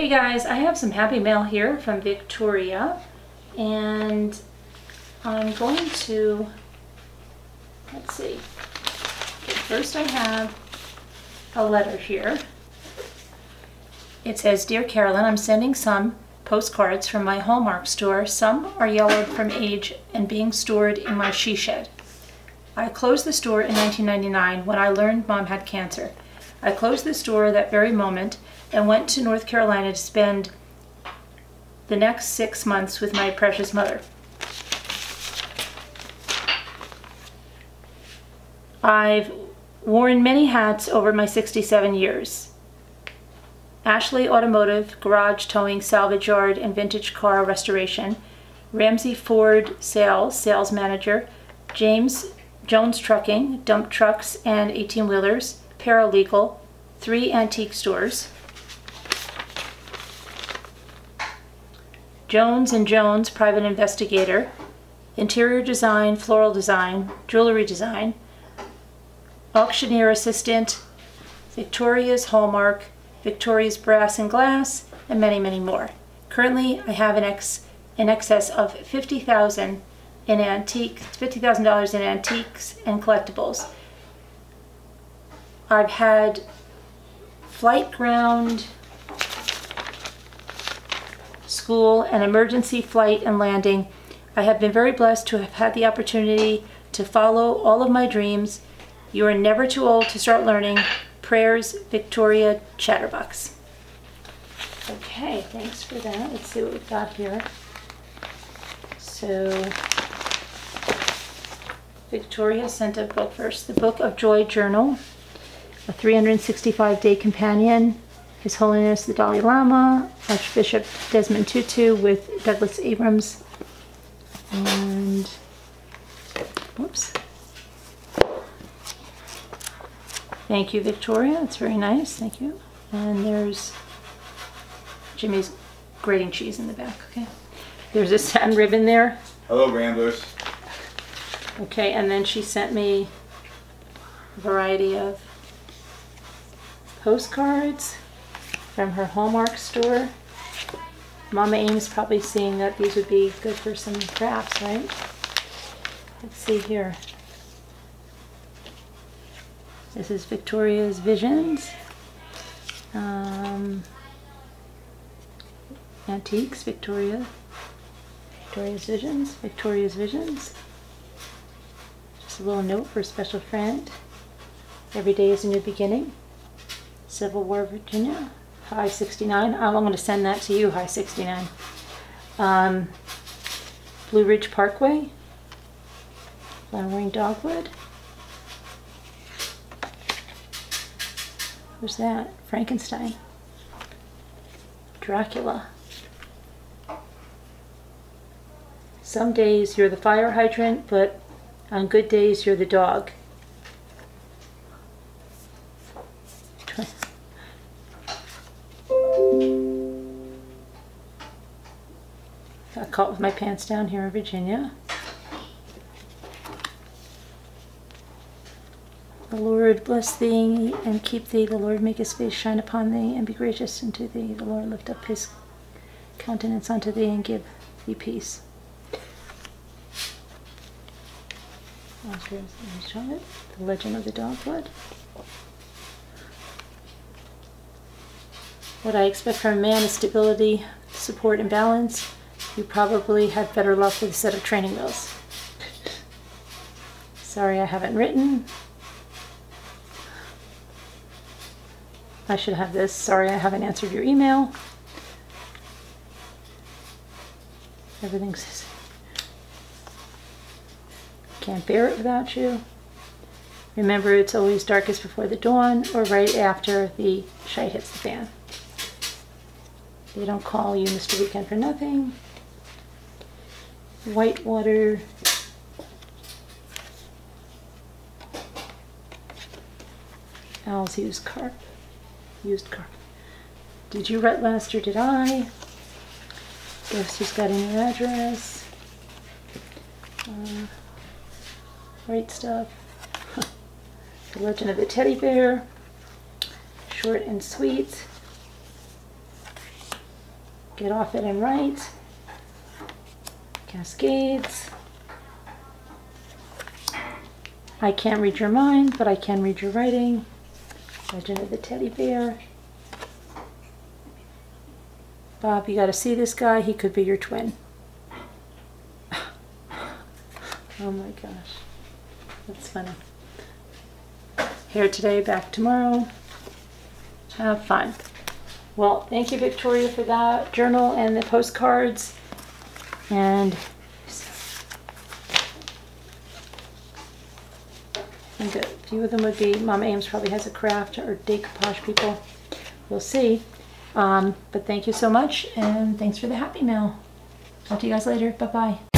Hey guys, I have some happy mail here from Victoria, and I'm going to, let's see, okay, first I have a letter here. It says, Dear Carolyn, I'm sending some postcards from my Hallmark store. Some are yellowed from age and being stored in my she shed. I closed the store in 1999 when I learned Mom had cancer. I closed the store that very moment and went to North Carolina to spend the next 6 months with my precious mother. I've worn many hats over my 67 years. Ashley Automotive, Garage Towing, Salvage Yard, and Vintage Car Restoration. Ramsey Ford Sales, Sales Manager. James Jones Trucking, Dump Trucks and 18-Wheelers. Paralegal. 3 antique stores. Jones & Jones, Private Investigator. Interior Design, Floral Design, Jewelry Design. Auctioneer Assistant, Victoria's Hallmark, Victoria's Brass and Glass, and many, many more. Currently, I have in excess of $50,000 in antiques, $50,000 in antiques and collectibles. I've had flight ground, school, and emergency flight and landing. I have been very blessed to have had the opportunity to follow all of my dreams. You are never too old to start learning. Prayers, Victoria Chatterbox. Okay, thanks for that. Let's see what we've got here. So, Victoria sent a book first. The Book of Joy Journal, a 365-day companion, His Holiness the Dalai Lama, Archbishop Desmond Tutu with Douglas Abrams, and, whoops. Thank you, Victoria. That's very nice. Thank you. And there's Jimmy's grating cheese in the back. Okay. There's a satin ribbon there. Hello, Ramblers. Okay, and then she sent me a variety of postcards from her Hallmark store. Mama Aim's probably seeing that these would be good for some crafts, right? Let's see here. This is Victoria's Visions, Antiques, Victoria's Visions. Just a little note for a special friend. Every day is a new beginning. Civil War, Virginia. High 69. I'm going to send that to you, High 69. Blue Ridge Parkway. Flowering Dogwood. Who's that? Frankenstein. Dracula. Some days you're the fire hydrant, but on good days you're the dog. Got caught with my pants down here in Virginia. The Lord bless thee and keep thee. The Lord make his face shine upon thee and be gracious unto thee. The Lord lift up his countenance unto thee and give thee peace. The Legend of the Dogwood. What I expect from a man is stability, support, and balance. You probably had better luck with a set of training wheels. Sorry I haven't written. I should have this. Sorry, I haven't answered your email. Everything's... Can't bear it without you. Remember, it's always darkest before the dawn or right after the shite hits the fan. They don't call you Mr. Weekend for nothing. Whitewater. Owls use carp. Used car. Did you write last or did I? Guess who's got a new address? Right stuff. The Legend of the Teddy Bear. Short and sweet. Get off it and right. Cascades. I can't read your mind, but I can read your writing. Legend of the Teddy Bear. Bob, you gotta see this guy. He could be your twin. Oh my gosh. That's funny. Here today, back tomorrow. Have fun. Well, thank you, Victoria, for that journal and the postcards. And I think a few of them would be, Mama Ames probably has a craft or decoupage people. We'll see. But thank you so much, and thanks for the happy mail. Talk to you guys later. Bye-bye.